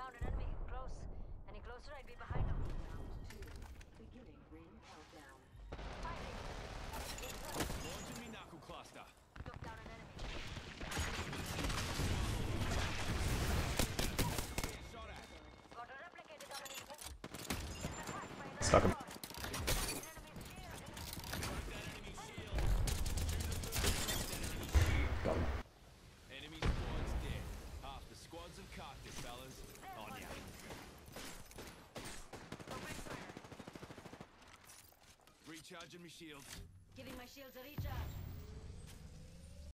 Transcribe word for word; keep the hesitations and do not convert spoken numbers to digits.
found an enemy. Close. Any closer, I'd be behind them. Round two. Beginning ring countdown. Firing. Launching Minaku cluster. Took down an enemy. Shot at. Got a replicated dominant. Stuck him. Got him. Enemy squad's dead. Half the squads have cocked it, fellas. On ya. Recharging my shields. Giving my shields a recharge.